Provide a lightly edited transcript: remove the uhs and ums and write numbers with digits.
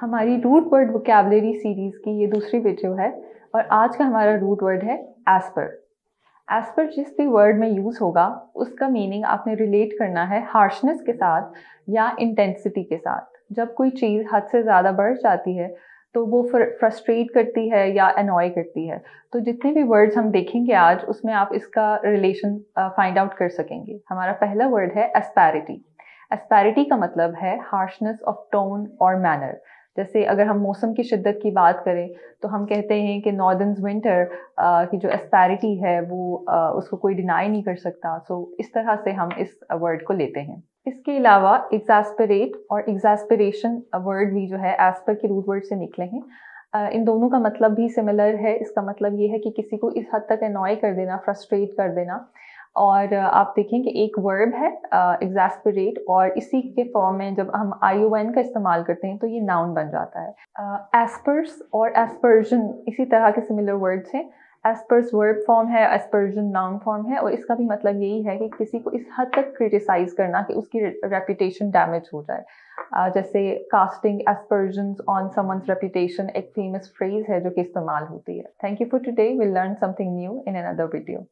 हमारी root word vocabulary series की ये दूसरी वीडियो है और आज का हमारा रूट वर्ड है एस्पर। एस्पर जिस भी वर्ड में यूज़ होगा उसका मीनिंग आपने रिलेट करना है हार्शनेस के साथ या इंटेंसिटी के साथ। जब कोई चीज़ हद से ज़्यादा बढ़ जाती है तो वो फ्रस्ट्रेट करती है या अनॉय करती है। तो जितने भी वर्ड्स हम देखेंगे आज उसमें आप इसका रिलेशन फाइंड आउट कर सकेंगे। हमारा पहला वर्ड है एस्पैरिटी। एस्पैरिटी का मतलब है हार्शनेस ऑफ टोन और मैनर। जैसे अगर हम मौसम की शिद्दत की बात करें तो हम कहते हैं कि नॉर्दर्न विंटर की जो एस्पैरिटी है वो उसको कोई डिनाई नहीं कर सकता। सो इस तरह से हम इस वर्ड को लेते हैं। इसके अलावा एग्जास्परेट और एग्जास्परेशन वर्ड भी जो है एस्पर के रूट वर्ड से निकले हैं। इन दोनों का मतलब भी सिमिलर है। इसका मतलब ये है कि किसी को इस हद तक अनॉय कर देना, फ्रस्ट्रेट कर देना। और आप देखें कि एक वर्ब है एग्जास्परेट और इसी के फॉर्म में जब हम ION का इस्तेमाल करते हैं तो ये नाउन बन जाता है। एस्पर्स और एस्पर्जन इसी तरह के सिमिलर वर्ड्स हैं। एस्पर्स वर्ब फॉर्म है, एस्पर्जन नाउन फॉर्म है और इसका भी मतलब यही है कि किसी को इस हद तक क्रिटिसाइज करना कि उसकी रेपुटेशन डैमेज हो जाए। जैसे casting aspersions on someone's reputation एक फेमस फ्रेज है जो कि इस्तेमाल होती है। Thank you for today. Will learn something new in another video.